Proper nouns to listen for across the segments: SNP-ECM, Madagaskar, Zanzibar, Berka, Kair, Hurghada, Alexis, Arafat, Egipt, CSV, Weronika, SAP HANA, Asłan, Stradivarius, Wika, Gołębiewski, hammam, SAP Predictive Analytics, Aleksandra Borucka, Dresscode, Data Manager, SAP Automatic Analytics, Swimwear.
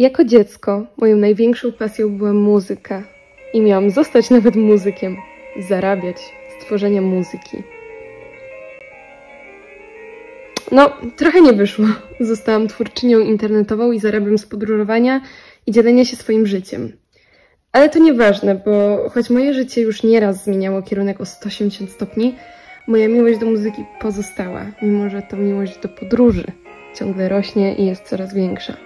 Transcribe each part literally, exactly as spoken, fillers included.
Jako dziecko moją największą pasją była muzyka i miałam zostać nawet muzykiem, zarabiać z tworzenia muzyki. No, trochę nie wyszło. Zostałam twórczynią internetową i zarabiam z podróżowania i dzielenia się swoim życiem. Ale to nieważne, bo choć moje życie już nieraz zmieniało kierunek o sto osiemdziesiąt stopni, moja miłość do muzyki pozostała, mimo że to miłość do podróży ciągle rośnie i jest coraz większa.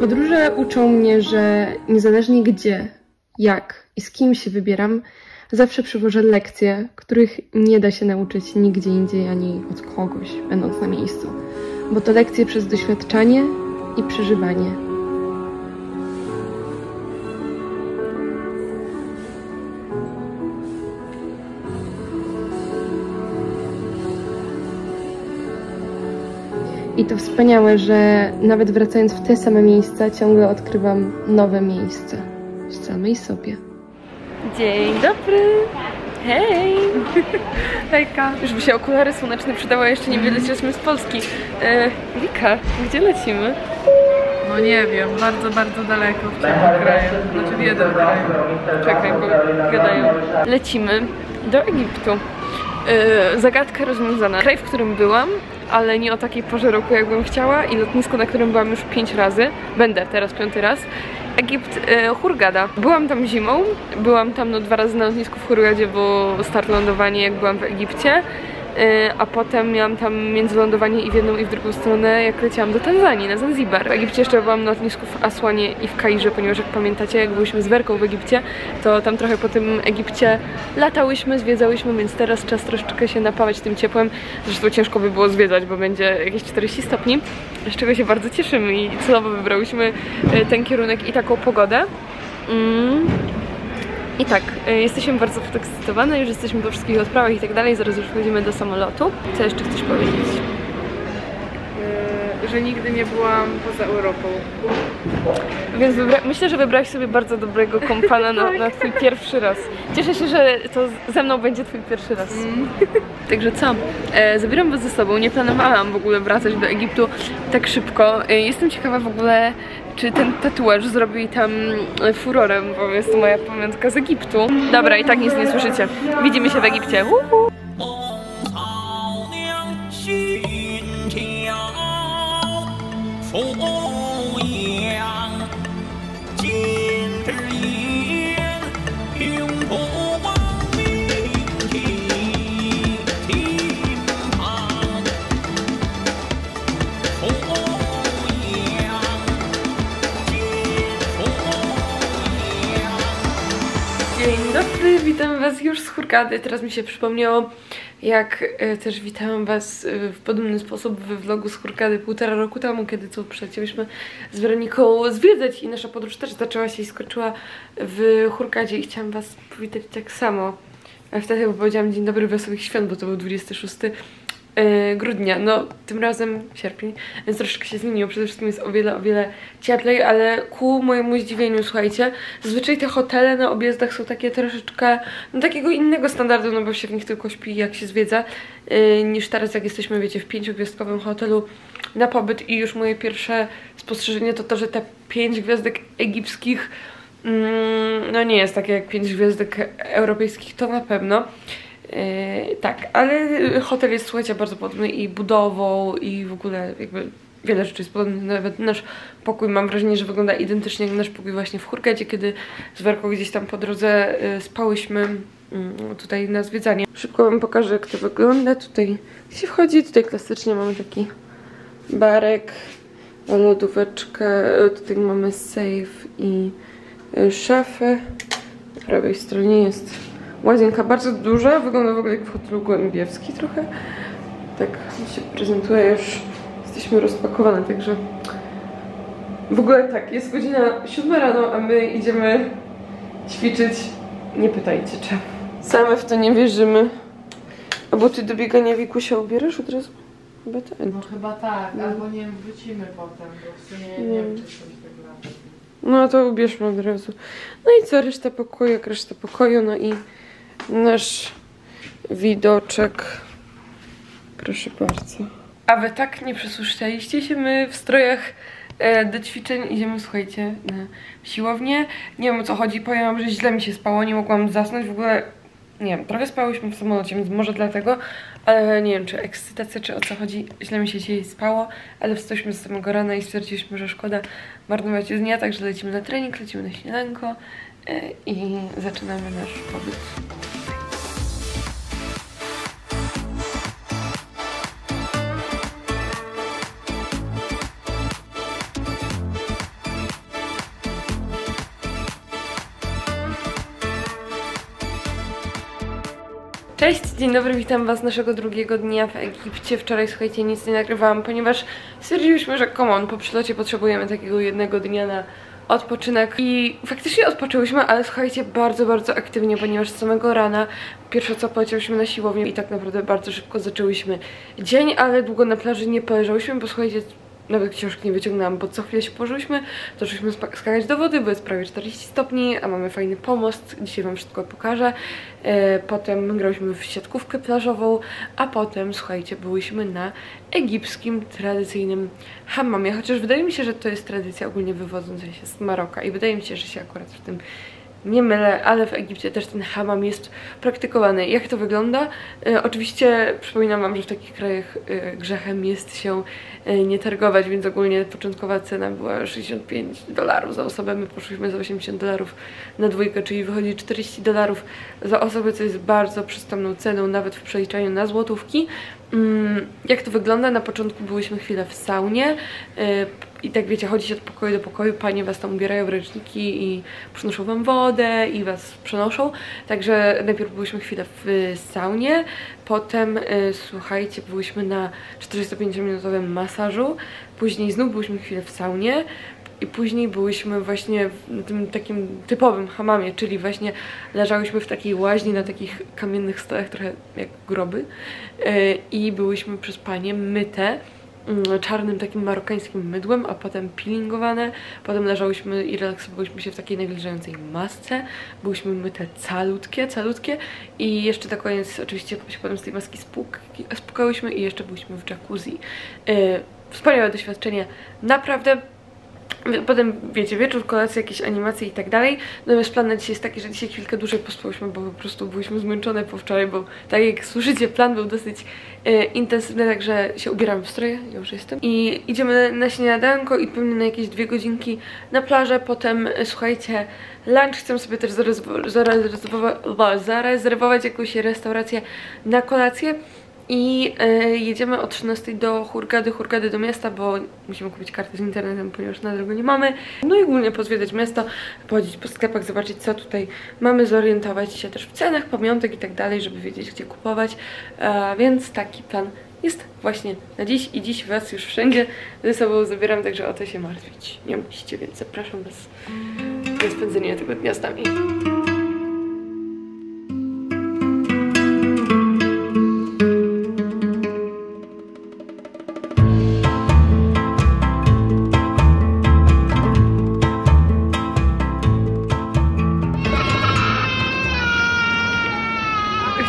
Podróże uczą mnie, że niezależnie gdzie, jak i z kim się wybieram, zawsze przywożę lekcje, których nie da się nauczyć nigdzie indziej ani od kogoś, będąc na miejscu. Bo to lekcje przez doświadczanie i przeżywanie. I to wspaniałe, że nawet wracając w te same miejsca, ciągle odkrywam nowe miejsca w samej sobie. Dzień dobry! Hej! Hejka! Już by się okulary słoneczne przydały, a jeszcze nie wylecieliśmy z Polski. E, Wika, gdzie lecimy? No nie wiem, bardzo, bardzo daleko w tym kraju. Znaczy w jednym kraju. Czekaj, bo gadają. Lecimy do Egiptu. E, zagadka rozwiązana. Kraj, w którym byłam, ale nie o takiej porze roku, jakbym chciała, i lotnisko, na którym byłam już pięć razy. Będę teraz piąty raz. Egipt, e, Hurghada. Byłam tam zimą, byłam tam no dwa razy na lotnisku w Hurgadzie, bo start lądowanie jak byłam w Egipcie, e, a potem miałam tam międzylądowanie i w jedną i w drugą stronę, jak leciałam do Tanzanii, na Zanzibar. W Egipcie jeszcze byłam na lotnisku w Asłanie i w Kairze, ponieważ jak pamiętacie, jak byliśmy z Berką w Egipcie, to tam trochę po tym Egipcie latałyśmy, zwiedzałyśmy, więc teraz czas troszeczkę się napawać tym ciepłem. Zresztą ciężko by było zwiedzać, bo będzie jakieś czterdzieści stopni. Z czego się bardzo cieszymy i celowo wybrałyśmy ten kierunek i taką pogodę. Mm. I tak, jesteśmy bardzo podekscytowane, już jesteśmy po wszystkich odprawach i tak dalej, zaraz już wchodzimy do samolotu. Co jeszcze chcesz powiedzieć? Yy, że nigdy nie byłam poza Europą. Więc myślę, że wybrałaś sobie bardzo dobrego kompana na, na twój pierwszy raz. Cieszę się, że to ze mną będzie twój pierwszy raz. Mm. Także co? E, zabieram was ze sobą. Nie planowałam w ogóle wracać do Egiptu tak szybko. E, jestem ciekawa w ogóle, czy ten tatuaż zrobił tam furorem, bo jest to moja pamiątka z Egiptu. Dobra, i tak nic nie słyszycie. Widzimy się w Egipcie. Uhu. Witam was już z Hurghady. Teraz mi się przypomniało, jak też witałam was w podobny sposób we vlogu z Hurghady półtora roku temu, kiedy co przyleciałyśmy z Weroniką zwiedzać i nasza podróż też zaczęła się i skończyła w Hurgadzie, i chciałam was powitać tak samo. A wtedy powiedziałam dzień dobry, wesołych świąt, bo to był dwudziestego szóstego grudnia, no tym razem sierpień, więc troszeczkę się zmieniło. Przede wszystkim jest o wiele, o wiele cieplej, ale ku mojemu zdziwieniu, słuchajcie, zazwyczaj te hotele na objazdach są takie troszeczkę, no takiego innego standardu, no bo się w nich tylko śpi, jak się zwiedza, yy, niż teraz, jak jesteśmy, wiecie, w pięciogwiazdkowym hotelu na pobyt. I już moje pierwsze spostrzeżenie to to, że te pięć gwiazdek egipskich, yy, no nie jest takie jak pięć gwiazdek europejskich, to na pewno. Yy, tak, ale hotel jest, słuchajcie, bardzo podobny i budową, i w ogóle jakby wiele rzeczy jest podobnych. Nawet nasz pokój, mam wrażenie, że wygląda identycznie jak nasz pokój właśnie w Hurgadzie, kiedy z Werką gdzieś tam po drodze yy, spałyśmy yy, tutaj na zwiedzanie. Szybko wam pokażę, jak to wygląda. Tutaj się wchodzi, tutaj klasycznie mamy taki barek, lodóweczkę, tutaj mamy safe i yy, szafę. W prawej stronie jest łazienka, bardzo duża, wygląda w ogóle jak w hotelu Gołębiewski trochę. Tak się prezentuje, już jesteśmy rozpakowane, także w ogóle tak, jest godzina siódma rano, a my idziemy ćwiczyć. Nie pytajcie czemu. Same w to nie wierzymy. A bo ty do biegania, Wiku, się ubierasz od razu? Chyba tak. No chyba tak, albo nie wrócimy potem, bo w sumie nie wiem, czy coś tak naprawdę. No to ubierzmy od razu. No i co, reszta pokoju, jak reszta pokoju, no i nasz widoczek. Proszę bardzo. A wy tak nie przesłyszeliście się, my w strojach do ćwiczeń idziemy, słuchajcie, na siłownię. Nie wiem, o co chodzi, powiem wam, że źle mi się spało, nie mogłam zasnąć, w ogóle nie wiem, trochę spałyśmy w samolocie, więc może dlatego, ale nie wiem, czy ekscytacja, czy o co chodzi, źle mi się dzisiaj spało, ale wstaliśmy z samego rana i stwierdziliśmy, że szkoda marnować dnia, także lecimy na trening, lecimy na śniadanko i zaczynamy nasz pobyt. Cześć, dzień dobry, witam was naszego drugiego dnia w Egipcie. Wczoraj, słuchajcie, nic nie nagrywałam, ponieważ stwierdziliśmy, że come on, po przylocie potrzebujemy takiego jednego dnia na odpoczynek i faktycznie odpoczęłyśmy, ale słuchajcie, bardzo, bardzo aktywnie, ponieważ z samego rana pierwsze co poleciałyśmy na siłownię i tak naprawdę bardzo szybko zaczęłyśmy dzień, ale długo na plaży nie poleżałyśmy, bo słuchajcie, nawet książki nie wyciągnęłam, bo co chwilę się położyłyśmy, zaczęliśmy skakać do wody, bo jest prawie czterdzieści stopni, a mamy fajny pomost, dzisiaj wam wszystko pokażę. Potem grałyśmy w siatkówkę plażową, a potem, słuchajcie, byłyśmy na egipskim tradycyjnym hammamie, chociaż wydaje mi się, że to jest tradycja ogólnie wywodząca się z Maroka i wydaje mi się, że się akurat w tym nie mylę, ale w Egipcie też ten hammam jest praktykowany. Jak to wygląda? E, oczywiście przypominam wam, że w takich krajach e, grzechem jest się e, nie targować, więc ogólnie początkowa cena była sześćdziesiąt pięć dolarów za osobę. My poszliśmy za osiemdziesiąt dolarów na dwójkę, czyli wychodzi czterdzieści dolarów za osobę, co jest bardzo przystępną ceną, nawet w przeliczaniu na złotówki. Mm, jak to wygląda? Na początku byłyśmy chwilę w saunie. E, I tak wiecie, chodzić od pokoju do pokoju, panie was tam ubierają w ręczniki i przynoszą wam wodę i was przenoszą. Także najpierw byliśmy chwilę w saunie, potem, y, słuchajcie, byliśmy na czterdziestopięciominutowym masażu, później znów byliśmy chwilę w saunie i później byliśmy właśnie w tym takim typowym hammamie, czyli właśnie leżałyśmy w takiej łaźni na takich kamiennych stołach, trochę jak groby, y, i byliśmy przez panie myte czarnym takim marokańskim mydłem, a potem peelingowane, potem leżałyśmy i relaksowałyśmy się w takiej nawilżającej masce, byłyśmy myte calutkie, calutkie i jeszcze na koniec oczywiście się potem z tej maski spuk spukałyśmy i jeszcze byliśmy w jacuzzi. Yy, wspaniałe doświadczenie, naprawdę. Potem, wiecie, wieczór, kolacje, jakieś animacje i tak dalej. Natomiast plan na dzisiaj jest taki, że dzisiaj chwilkę dłużej pospałyśmy, bo po prostu byliśmy zmęczone po wczoraj, bo tak jak słyszycie, plan był dosyć e, intensywny, także się ubieram w stroje, ja już jestem. I idziemy na śniadanko i pewnie na jakieś dwie godzinki na plażę. Potem, słuchajcie, lunch chcę sobie też zarezerwować, zarezerwować, zarezerwować jakąś restaurację na kolację. I y, jedziemy o trzynastej do Hurghady, Hurghady do miasta, bo musimy kupić kartę z internetem, ponieważ na drogę nie mamy. No i ogólnie pozwiedzać miasto, pochodzić po sklepach, zobaczyć co tutaj mamy, zorientować się też w cenach, pamiątek i tak dalej, żeby wiedzieć gdzie kupować. E, więc taki plan jest właśnie na dziś i dziś was już wszędzie ze sobą zabieram, także o to się martwić nie musicie, więc zapraszam was na spędzenie tego dnia z nami.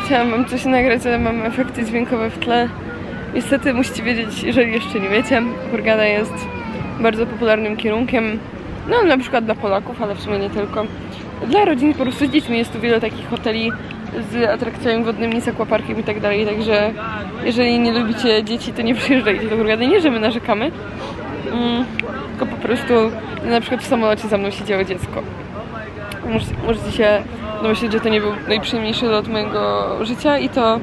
Chciałam wam coś nagrać, ale mamy efekty dźwiękowe w tle. Niestety musicie wiedzieć, jeżeli jeszcze nie wiecie, Hurghada jest bardzo popularnym kierunkiem, no na przykład dla Polaków, ale w sumie nie tylko. Dla rodzin po prostu z dziećmi jest tu wiele takich hoteli z atrakcjami wodnymi, z akwaparkiem i tak dalej, także jeżeli nie lubicie dzieci, to nie przyjeżdżajcie do Hurghady. Nie, że my narzekamy, mm, tylko po prostu na przykład w samolocie za mną siedziało dziecko. Możecie, możecie się domyśleć, że to nie był najprzyjemniejszy lot mojego życia i to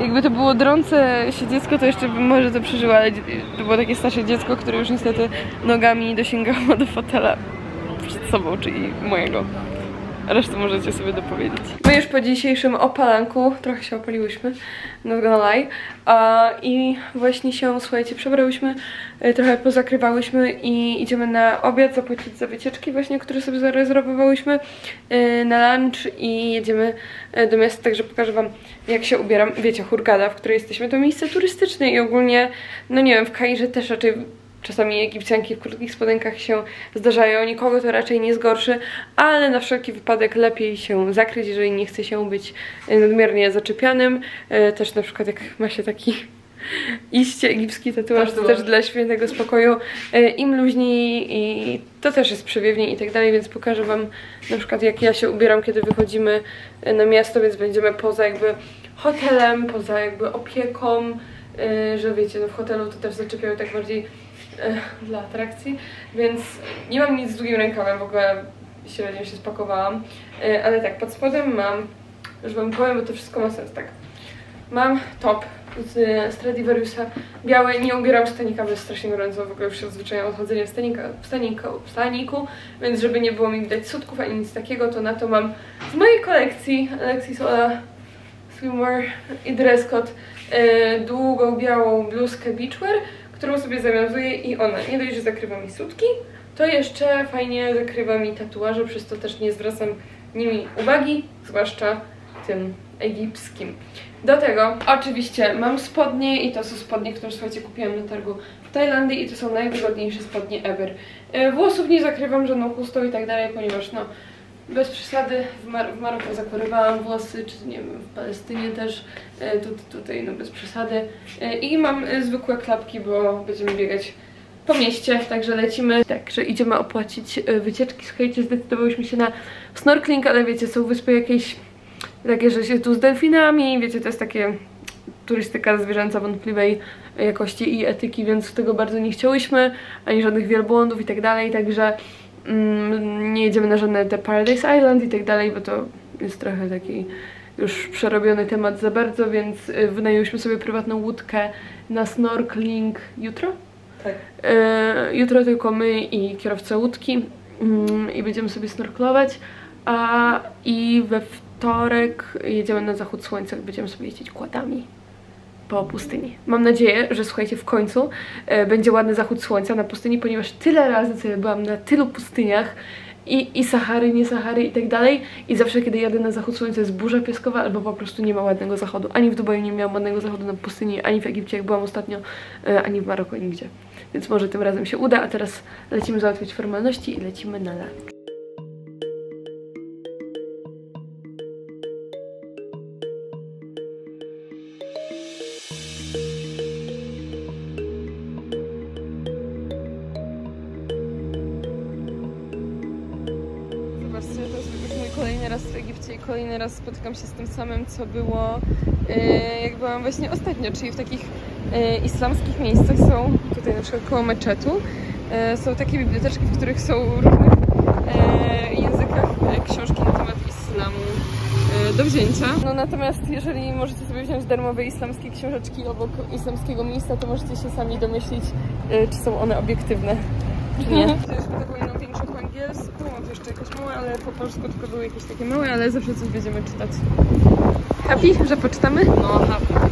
jakby to było drące się dziecko, to jeszcze bym może to przeżyła, ale to było takie starsze dziecko, które już niestety nogami dosięgało do fotela przed sobą, czyli mojego. Resztę możecie sobie dopowiedzieć. My już po dzisiejszym opalanku, trochę się opaliłyśmy, not gonna lie, a, i właśnie się, słuchajcie, przebrałyśmy, trochę pozakrywałyśmy i idziemy na obiad, zapłacić za wycieczki właśnie, które sobie zarezerwowałyśmy, na lunch i jedziemy do miasta, także pokażę wam jak się ubieram. Wiecie, Hurghada, w której jesteśmy, to miejsce turystyczne i ogólnie, no nie wiem, w Kairze też raczej Czasami Egipcjanki w krótkich spodenkach się zdarzają, nikogo to raczej nie zgorszy, ale na wszelki wypadek lepiej się zakryć, jeżeli nie chce się być nadmiernie zaczepianym. Też na przykład jak ma się taki iście egipski tatuaż, to też dla świętego spokoju, im luźniej i to też jest przewiewniej i tak dalej, więc pokażę wam na przykład jak ja się ubieram, kiedy wychodzimy na miasto, więc będziemy poza jakby hotelem, poza jakby opieką, że wiecie, no w hotelu to też zaczepiają tak bardziej dla atrakcji, więc nie mam nic z długim rękawem, w ogóle średnio się spakowałam, ale tak, pod spodem mam, już wam powiem, bo to wszystko ma sens, tak, mam top z Stradivariusa, biały, nie ubieram stanika, bo jest strasznie gorąco, w ogóle już się odzwyczaiłam od chodzenia w stanika, w stanika, w staniku, więc żeby nie było mi widać sutków ani nic takiego, to na to mam z mojej kolekcji Alexis Ola Swimwear i Dresscode długą białą bluzkę beachwear, którą sobie zawiązuję i ona nie dość, że zakrywa mi sutki, to jeszcze fajnie zakrywa mi tatuaże, przez to też nie zwracam nimi uwagi, zwłaszcza tym egipskim. Do tego oczywiście mam spodnie i to są spodnie, które słuchajcie kupiłam na targu w Tajlandii i to są najwygodniejsze spodnie ever. Włosów nie zakrywam żadną chustą i tak dalej, ponieważ no bez przesady w, Mar w Maroku zakorywałam włosy, czy nie wiem, w Palestynie też, e, tu, tu, tutaj no bez przesady. E, I mam zwykłe klapki, bo będziemy biegać po mieście, także lecimy. Także idziemy opłacić wycieczki. Słuchajcie, zdecydowałyśmy się na snorkeling, ale wiecie, są wyspy jakieś takie, że się tu z delfinami, wiecie, to jest takie turystyka zwierzęca wątpliwej jakości i etyki, więc tego bardzo nie chciałyśmy, ani żadnych wielbłądów i tak dalej, także nie jedziemy na żadne The Paradise Island i tak dalej, bo to jest trochę taki już przerobiony temat za bardzo, więc wynajęłyśmy sobie prywatną łódkę na snorkeling jutro? Tak. Jutro tylko my i kierowca łódki i będziemy sobie snorklować, a i we wtorek jedziemy na zachód słońca, będziemy sobie jeździć quadami po pustyni. Mam nadzieję, że słuchajcie, w końcu e, będzie ładny zachód słońca na pustyni, ponieważ tyle razy, co ja byłam na tylu pustyniach i, i Sahary, nie Sahary i tak dalej i zawsze, kiedy jadę na zachód słońca, jest burza piaskowa albo po prostu nie ma ładnego zachodu. Ani w Dubaju nie miałam ładnego zachodu na pustyni, ani w Egipcie, jak byłam ostatnio, e, ani w Maroku, nigdzie. Więc może tym razem się uda, a teraz lecimy załatwiać formalności i lecimy na lunch. Kolejny raz spotykam się z tym samym, co było, yy, jak byłam właśnie ostatnio, czyli w takich yy, islamskich miejscach są, tutaj na przykład koło meczetu, yy, są takie biblioteczki, w których są w różnych yy, językach yy, książki na temat islamu yy, do wzięcia. No natomiast jeżeli możecie sobie wziąć darmowe islamskie książeczki obok islamskiego miejsca, to możecie się sami domyślić, yy, czy są one obiektywne, czy nie. Mam jeszcze jakieś małe, ale po polsku tylko były jakieś takie małe, ale zawsze coś będziemy czytać. Happy, że poczytamy? No, happy.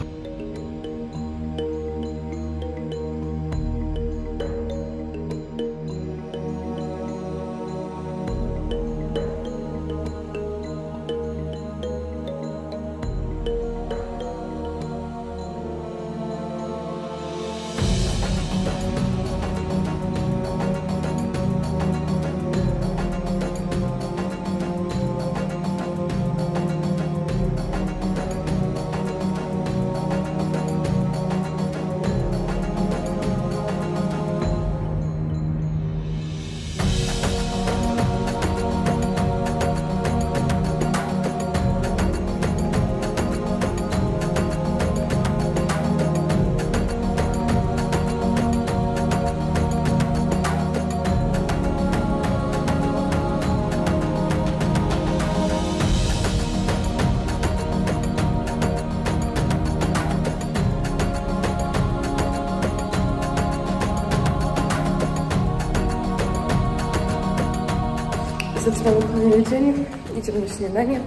Zaczynamy kolejny dzień, idziemy na śniadanie.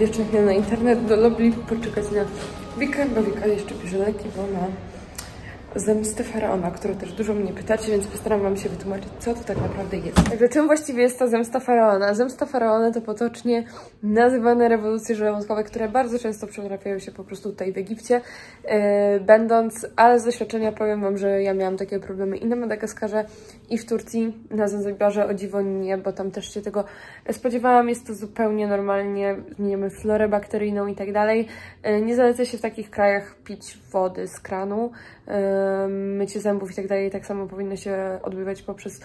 Jeszcze nie na internet, do lobby, poczekać na Wikę, bo Wika jeszcze bierze leki, bo ma zemsty faraona, którą też dużo mnie pytacie, więc postaram wam się wytłumaczyć, co to tak naprawdę jest. Także czym właściwie jest ta zemsta faraona? Zemsta faraona to potocznie nazywane rewolucje żołądkowe, które bardzo często przetrafiają się po prostu tutaj w Egipcie. Yy, będąc, ale z doświadczenia powiem wam, że ja miałam takie problemy i na Madagaskarze, i w Turcji, na Zanzibarze o dziwo nie, bo tam też się tego spodziewałam. Jest to zupełnie normalnie, zmieniamy florę bakteryjną i tak dalej. Yy, nie zaleca się w takich krajach pić wody z kranu, yy, mycie zębów i tak dalej, tak samo powinno się odbywać poprzez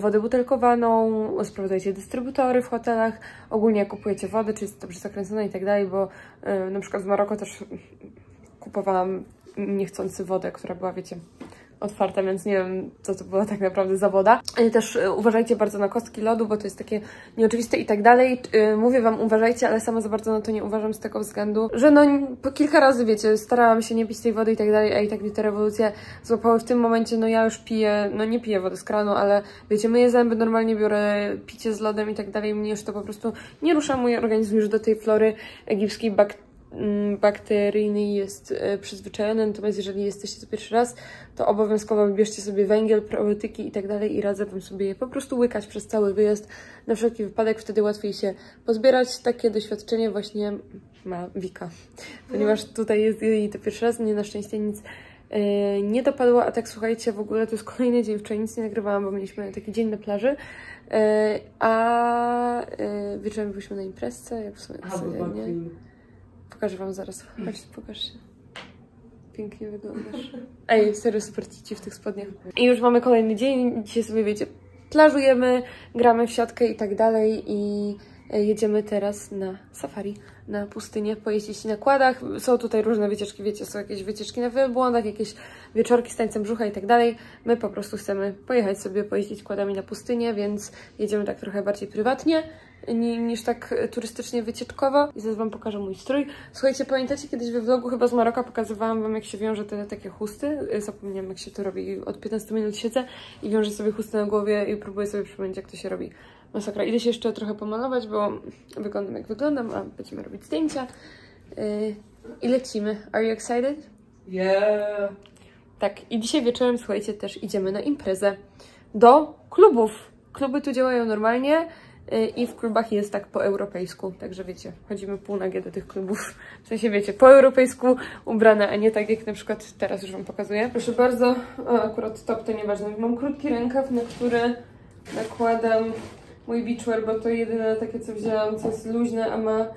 wodę butelkowaną, sprawdzajcie dystrybutory w hotelach, ogólnie jak kupujecie wodę, czy jest dobrze zakręcone i tak dalej, bo y, na przykład w Maroku też kupowałam niechcący wodę, która była, wiecie, otwarta, więc nie wiem, co to była tak naprawdę za woda. Też uważajcie bardzo na kostki lodu, bo to jest takie nieoczywiste i tak dalej. Mówię wam, uważajcie, ale sama za bardzo na to nie uważam z tego względu, że no po kilka razy, wiecie, starałam się nie pić tej wody i tak dalej, a i tak mi te rewolucje złapały w tym momencie. No ja już piję, no nie piję wody z kranu, ale wiecie, myję zęby, normalnie biorę picie z lodem i tak dalej. Mnie już to po prostu nie rusza, mój organizm już do tej flory egipskiej bakterii bakteryjny jest przyzwyczajony, natomiast jeżeli jesteście to pierwszy raz, to obowiązkowo wybierzcie sobie węgiel, probiotyki i tak dalej i radzę wam sobie je po prostu łykać przez cały wyjazd, na wszelki wypadek, wtedy łatwiej się pozbierać. Takie doświadczenie właśnie ma Wika, ponieważ tutaj jest jej to pierwszy raz, mnie na szczęście nic Yy, nie dopadło, a tak słuchajcie, w ogóle to jest kolejny dzień, wczoraj nic nie nagrywałam, bo mieliśmy taki dzień na plaży, yy, a yy, wieczorem byliśmy na imprezce, jak w sumie codziennie. Pokażę wam zaraz. Chodź, pokaż się. Pięknie wyglądasz. Ej, serio, super ci w tych spodniach. I już mamy kolejny dzień. Dzisiaj sobie, wiecie, plażujemy, gramy w siatkę i tak dalej. I jedziemy teraz na safari, na pustynię, pojeździć na quadach. Są tutaj różne wycieczki, wiecie, są jakieś wycieczki na wielbłądach, jakieś wieczorki z tańcem brzucha i tak dalej. My po prostu chcemy pojechać sobie, pojeździć quadami na pustynię, więc jedziemy tak trochę bardziej prywatnie niż tak turystycznie wycieczkowo. I zaraz wam pokażę mój strój. Słuchajcie, pamiętacie, kiedyś we vlogu chyba z Maroka pokazywałam wam, jak się wiąże te takie chusty. Zapomniałam, jak się to robi. Od piętnastu minut siedzę i wiążę sobie chusty na głowie i próbuję sobie przypomnieć, jak to się robi. Masakra. Idę się jeszcze trochę pomalować, bo wyglądam jak wyglądam, a będziemy robić zdjęcia. Yy, I lecimy. Are you excited? Yeah! Tak, i dzisiaj wieczorem, słuchajcie, też idziemy na imprezę do klubów. Kluby tu działają normalnie yy, i w klubach jest tak po europejsku. Także wiecie, chodzimy półnagie do tych klubów. W sensie, wiecie, po europejsku ubrane, a nie tak jak na przykład teraz już wam pokazuję. Proszę bardzo, o, akurat top to nieważne. Mam krótki rękaw, na który nakładam mój beachwear, bo to jedyne takie, co wzięłam, co jest luźne, a ma y,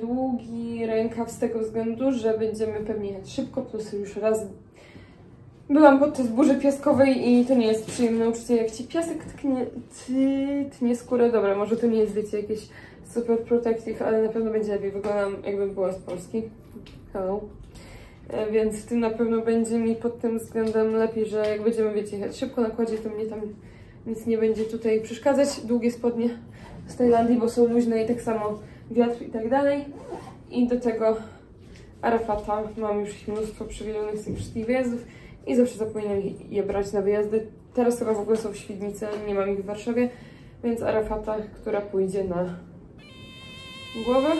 długi rękaw z tego względu, że będziemy pewnie jechać szybko, plus już raz byłam podczas burzy piaskowej i to nie jest przyjemne uczucie, jak ci piasek tknie, ty, tnie skórę. Dobra, może to nie jest, wiecie, jakieś super protective, ale na pewno będzie lepiej. Wyglądam, jakbym była z Polski. Hello. Y, więc w tym na pewno będzie mi pod tym względem lepiej, że jak będziemy, wiecie, jechać szybko na kładzie, to mnie tam nic nie będzie tutaj przeszkadzać. Długie spodnie z Tajlandii, bo są luźne i tak samo wiatr i tak dalej. I do tego Arafata. Mam już mnóstwo przywilejów z tych wszystkich wyjazdów i zawsze zapominam je brać na wyjazdy. Teraz chyba w ogóle są w Świdnicy, nie mam ich w Warszawie, więc Arafata, która pójdzie na głowę.